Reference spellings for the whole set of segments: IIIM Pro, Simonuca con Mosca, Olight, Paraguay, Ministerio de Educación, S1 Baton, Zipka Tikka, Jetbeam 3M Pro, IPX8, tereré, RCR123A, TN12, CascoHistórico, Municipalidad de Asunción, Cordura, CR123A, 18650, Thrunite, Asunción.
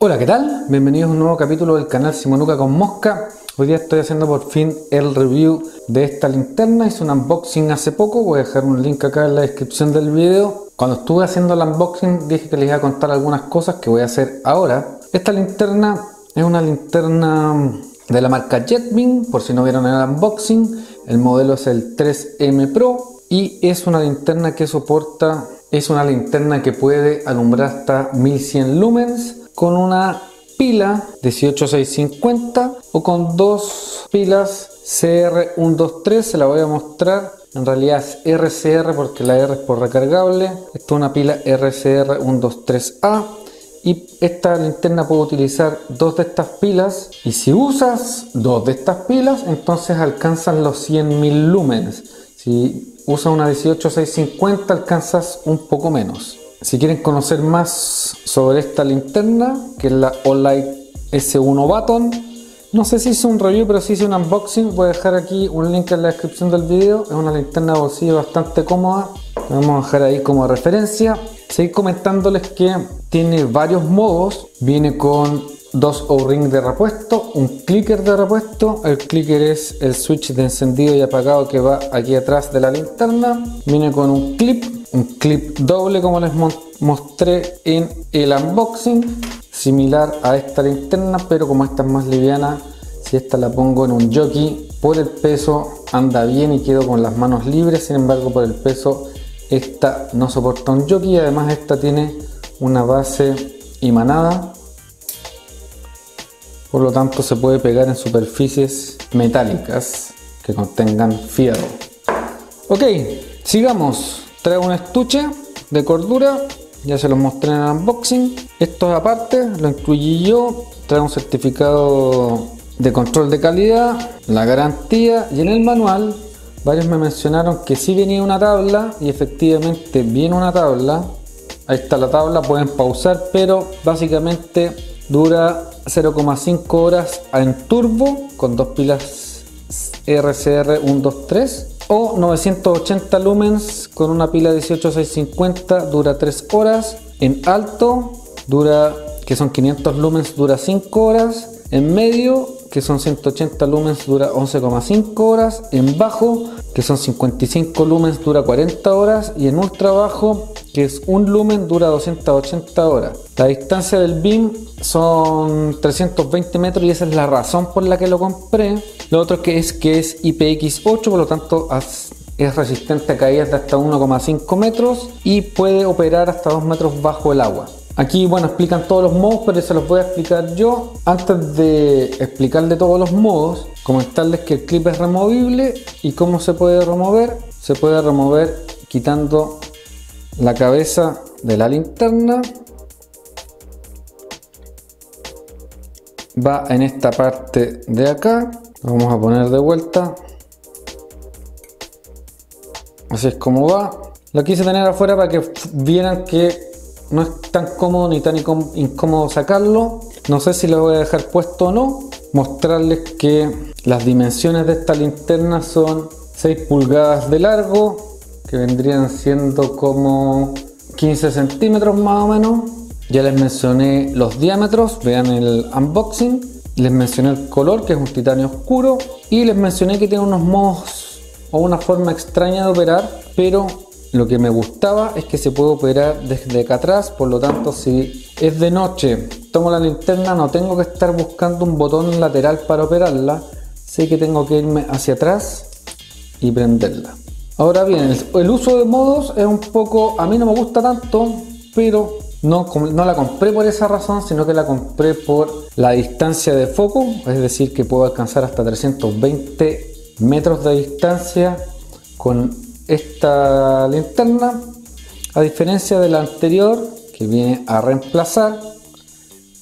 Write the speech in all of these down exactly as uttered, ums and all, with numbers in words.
Hola, ¿qué tal? Bienvenidos a un nuevo capítulo del canal Simonuca con Mosca. Hoy día estoy haciendo por fin el review de esta linterna. Hice un unboxing hace poco, voy a dejar un link acá en la descripción del video. Cuando estuve haciendo el unboxing dije que les iba a contar algunas cosas que voy a hacer ahora. Esta linterna es una linterna de la marca Jetbeam, por si no vieron el unboxing. El modelo es el tres M Pro y es una linterna que soporta, es una linterna que puede alumbrar hasta mil cien lumens, con una pila dieciocho seiscientos cincuenta o con dos pilas C R ciento veintitrés A. Se la voy a mostrar, en realidad es R C R porque la R es por recargable. Esta es una pila R C R ciento veintitrés A y esta linterna puede utilizar dos de estas pilas, y si usas dos de estas pilas entonces alcanzas los cien mil lumens. Si usas una dieciocho seiscientos cincuenta alcanzas un poco menos. Si quieren conocer más sobre esta linterna, que es la Olight S uno Baton, no sé si hice un review, pero sí hice un unboxing. Voy a dejar aquí un link en la descripción del video. Es una linterna de bolsillo bastante cómoda, la vamos a dejar ahí como referencia. Seguir comentándoles que tiene varios modos. Viene con dos O-ring de repuesto, un clicker de repuesto. El clicker es el switch de encendido y apagado que va aquí atrás de la linterna. Viene con un clip. Un clip doble, como les mostré en el unboxing, similar a esta linterna, pero como esta es más liviana, si esta la pongo en un jockey, por el peso anda bien y quedo con las manos libres. Sin embargo, por el peso esta no soporta un jockey, y además esta tiene una base imanada, por lo tanto se puede pegar en superficies metálicas que contengan fierro. Ok, sigamos. Trae un estuche de cordura, ya se los mostré en el unboxing. Esto es aparte, lo incluí yo. Trae un certificado de control de calidad, la garantía, y en el manual varios me mencionaron que sí venía una tabla, y efectivamente viene una tabla. Ahí está la tabla, pueden pausar, pero básicamente dura cero coma cinco horas en turbo con dos pilas R C R ciento veintitrés A. O novecientos ochenta lumens con una pila dieciocho seiscientos cincuenta, dura tres horas. En alto, dura, que son quinientos lumens, dura cinco horas. En medio, que son ciento ochenta lumens, dura once coma cinco horas. En bajo, que son cincuenta y cinco lumens, dura cuarenta horas. Y en ultra bajo, que es un lumen, dura doscientas ochenta horas. La distancia del beam son trescientos veinte metros, y esa es la razón por la que lo compré. Lo otro que es que es I P X ocho, por lo tanto es resistente a caídas de hasta uno coma cinco metros y puede operar hasta dos metros bajo el agua. Aquí, bueno, explican todos los modos, pero se los voy a explicar yo. Antes de explicarle todos los modos, comentarles que el clip es removible. ¿Y cómo se puede remover? Se puede remover quitando la cabeza de la linterna. Va en esta parte de acá. Lo vamos a poner de vuelta. Así es como va. Lo quise tener afuera para que vieran que no es tan cómodo ni tan incómodo sacarlo. No sé si lo voy a dejar puesto o no. Mostrarles que las dimensiones de esta linterna son seis pulgadas de largo, que vendrían siendo como quince centímetros más o menos. Ya les mencioné los diámetros, vean el unboxing. Les mencioné el color, que es un titanio oscuro, y les mencioné que tiene unos modos o una forma extraña de operar, pero lo que me gustaba es que se puede operar desde acá atrás. Por lo tanto, si es de noche, tomo la linterna, no tengo que estar buscando un botón lateral para operarla, sé que tengo que irme hacia atrás y prenderla. Ahora bien, el, el uso de modos es un poco, a mí no me gusta tanto, pero No, no la compré por esa razón, sino que la compré por la distancia de foco, es decir, que puedo alcanzar hasta trescientos veinte metros de distancia con esta linterna, a diferencia de la anterior que viene a reemplazar,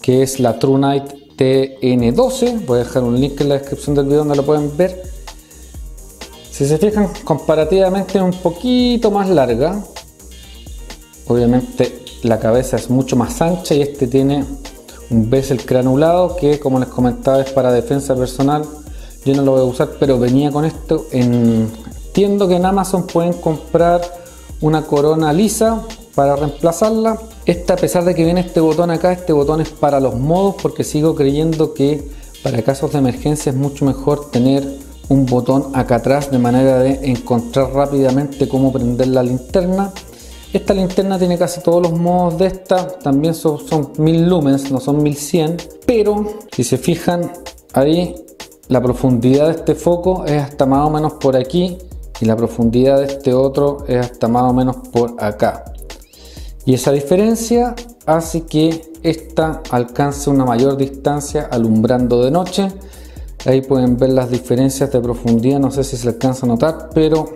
que es la Thrunite T N doce. Voy a dejar un link en la descripción del video donde lo pueden ver. Si se fijan, comparativamente es un poquito más larga, obviamente la cabeza es mucho más ancha, y este tiene un bezel granulado que, como les comentaba, es para defensa personal. Yo no lo voy a usar, pero venía con esto. En... entiendo que en Amazon pueden comprar una corona lisa para reemplazarla, Esta, a pesar de que viene este botón acá, este botón es para los modos, porque sigo creyendo que para casos de emergencia es mucho mejor tener un botón acá atrás, de manera de encontrar rápidamente cómo prender la linterna. Esta linterna tiene casi todos los modos de esta, también son, son mil lumens, no son mil cien, pero si se fijan ahí, la profundidad de este foco es hasta más o menos por aquí y la profundidad de este otro es hasta más o menos por acá. Y esa diferencia hace que esta alcance una mayor distancia alumbrando de noche. Ahí pueden ver las diferencias de profundidad, no sé si se alcanza a notar, pero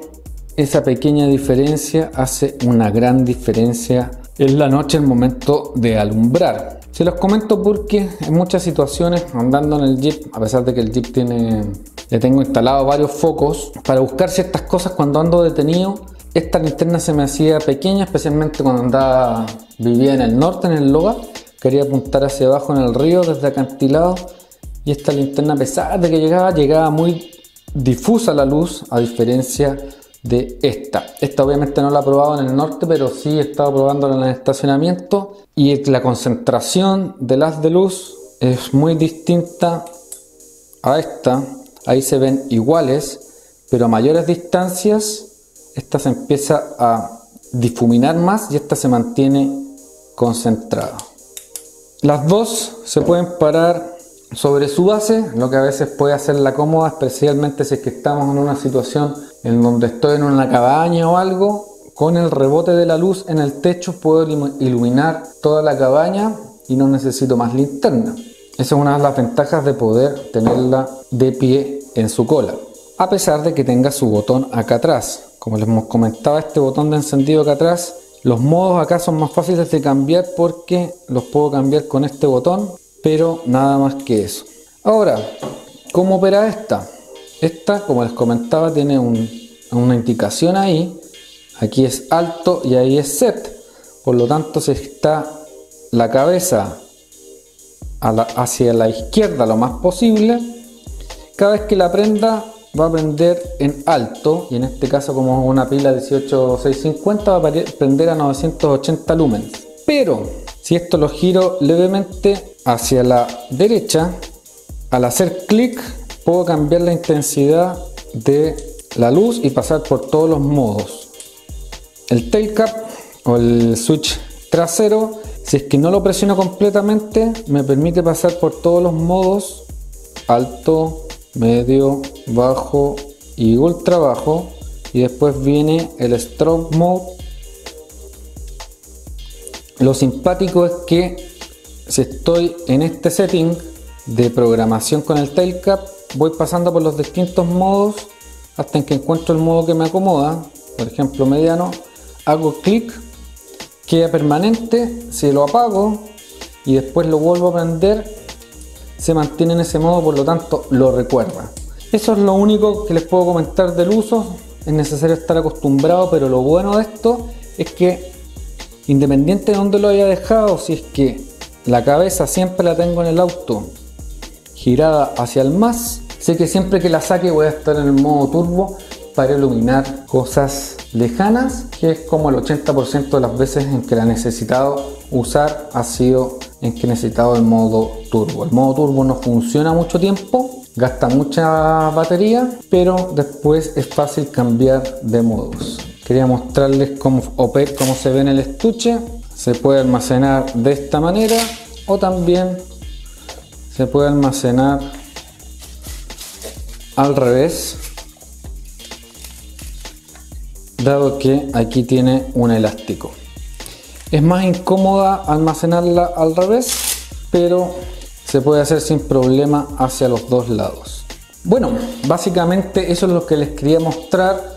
esa pequeña diferencia hace una gran diferencia en la noche, el momento de alumbrar. Se los comento porque en muchas situaciones andando en el Jeep, a pesar de que el Jeep tiene, le tengo instalado varios focos para buscar ciertas cosas, cuando ando detenido, esta linterna se me hacía pequeña, especialmente cuando andaba, vivía en el norte, en el Loga, quería apuntar hacia abajo en el río desde acantilado, y esta linterna, a pesar de que llegaba, llegaba muy difusa la luz, a diferencia de esta. Esta obviamente no la he probado en el norte, pero sí he estado probándola en el estacionamiento y la concentración de las de luz es muy distinta a esta. Ahí se ven iguales, pero a mayores distancias esta se empieza a difuminar más y esta se mantiene concentrada. Las dos se pueden parar sobre su base, lo que a veces puede hacerla cómoda, especialmente si es que estamos en una situación en donde estoy en una cabaña o algo. Con el rebote de la luz en el techo puedo iluminar toda la cabaña y no necesito más linterna. Esa es una de las ventajas de poder tenerla de pie en su cola, a pesar de que tenga su botón acá atrás. Como les comentaba, este botón de encendido acá atrás, los modos acá son más fáciles de cambiar porque los puedo cambiar con este botón, pero nada más que eso. Ahora, ¿cómo opera esta? Esta, como les comentaba, tiene un, una indicación ahí. Aquí es alto y ahí es set. Por lo tanto, si está la cabeza a la, hacia la izquierda lo más posible, cada vez que la prenda va a prender en alto. Y en este caso, como es una pila dieciocho seiscientos cincuenta, va a prender a novecientos ochenta lumens. Pero si esto lo giro levemente hacia la derecha, al hacer clic puedo cambiar la intensidad de la luz y pasar por todos los modos. El tail cap o el switch trasero, si es que no lo presiono completamente, me permite pasar por todos los modos: alto, medio, bajo y ultra bajo. Y después viene el strobe mode. Lo simpático es que si estoy en este setting de programación con el tail cap, voy pasando por los distintos modos hasta en que encuentro el modo que me acomoda. Por ejemplo, mediano, hago clic, queda permanente. Si lo apago y después lo vuelvo a prender, se mantiene en ese modo, por lo tanto lo recuerda. Eso es lo único que les puedo comentar del uso. Es necesario estar acostumbrado, pero lo bueno de esto es que independiente de dónde lo haya dejado, si es que la cabeza siempre la tengo en el auto girada hacia el más, sé que siempre que la saque voy a estar en el modo turbo para iluminar cosas lejanas, que es como el ochenta por ciento de las veces en que la he necesitado usar ha sido en que he necesitado el modo turbo. El modo turbo no funciona mucho tiempo, gasta mucha batería, pero después es fácil cambiar de modos. Quería mostrarles cómo, opera, cómo se ve en el estuche. Se puede almacenar de esta manera o también se puede almacenar al revés, dado que aquí tiene un elástico. Es más incómoda almacenarla al revés, pero se puede hacer sin problema hacia los dos lados. Bueno, básicamente eso es lo que les quería mostrar.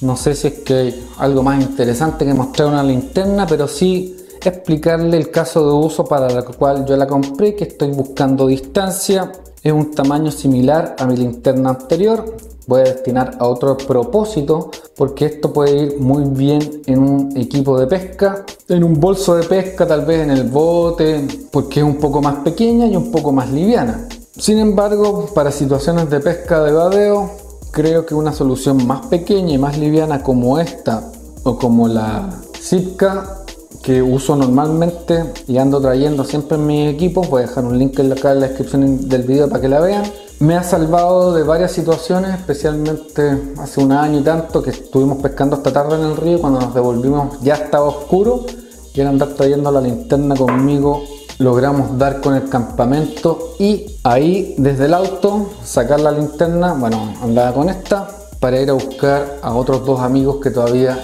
No sé si es que hay algo más interesante que mostrar una linterna, pero sí explicarle el caso de uso para el cual yo la compré, que estoy buscando distancia. Es un tamaño similar a mi linterna anterior. Voy a destinar a otro propósito porque esto puede ir muy bien en un equipo de pesca, en un bolso de pesca, tal vez en el bote, porque es un poco más pequeña y un poco más liviana. Sin embargo, para situaciones de pesca de badeo, creo que una solución más pequeña y más liviana como esta o como la Zipka que uso normalmente y ando trayendo siempre en mis equipos. Voy a dejar un link acá en la descripción del video para que la vean. Me ha salvado de varias situaciones, especialmente hace un año y tanto que estuvimos pescando hasta tarde en el río. Cuando nos devolvimos ya estaba oscuro y al andar trayendo la linterna conmigo logramos dar con el campamento y ahí desde el auto sacar la linterna, bueno, andaba con esta, para ir a buscar a otros dos amigos que todavía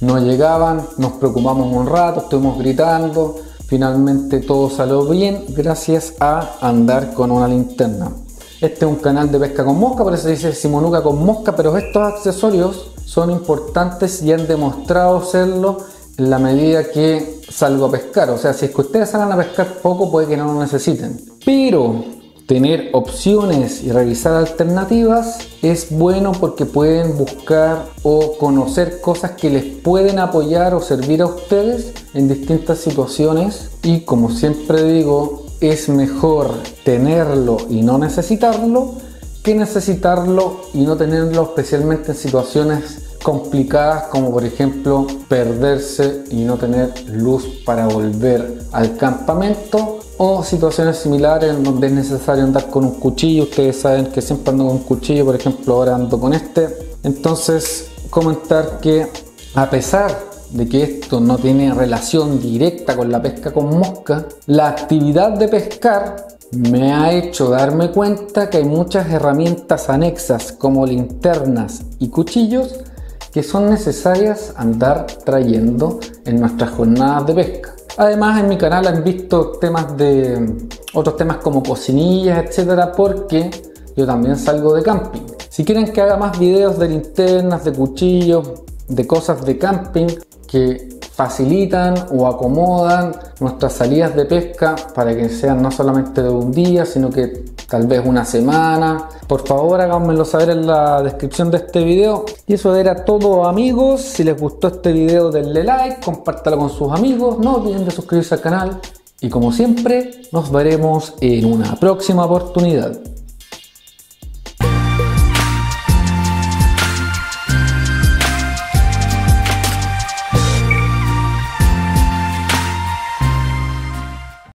no llegaban. Nos preocupamos un rato, estuvimos gritando, finalmente todo salió bien gracias a andar con una linterna. Este es un canal de pesca con mosca, por eso dice Simonuca con Mosca, pero estos accesorios son importantes y han demostrado serlo en la medida que salgo a pescar. O sea, si es que ustedes salen a pescar poco, puede que no lo necesiten, pero tener opciones y revisar alternativas es bueno porque pueden buscar o conocer cosas que les pueden apoyar o servir a ustedes en distintas situaciones. Y como siempre digo, es mejor tenerlo y no necesitarlo que necesitarlo y no tenerlo, especialmente en situaciones complicadas como por ejemplo perderse y no tener luz para volver al campamento, o situaciones similares en donde es necesario andar con un cuchillo. Ustedes saben que siempre ando con un cuchillo, por ejemplo ahora ando con este. Entonces, comentar que a pesar de que esto no tiene relación directa con la pesca con mosca, la actividad de pescar me ha hecho darme cuenta que hay muchas herramientas anexas como linternas y cuchillos que son necesarias andar trayendo en nuestras jornadas de pesca. Además, en mi canal han visto temas de otros temas como cocinillas, etcétera, porque yo también salgo de camping. Si quieren que haga más videos de linternas, de cuchillos, de cosas de camping que facilitan o acomodan nuestras salidas de pesca para que sean no solamente de un día, sino que tal vez una semana, por favor háganmelo saber en la descripción de este video. Y eso era todo, amigos. Si les gustó este video denle like, compártalo con sus amigos, no olviden de suscribirse al canal y como siempre nos veremos en una próxima oportunidad.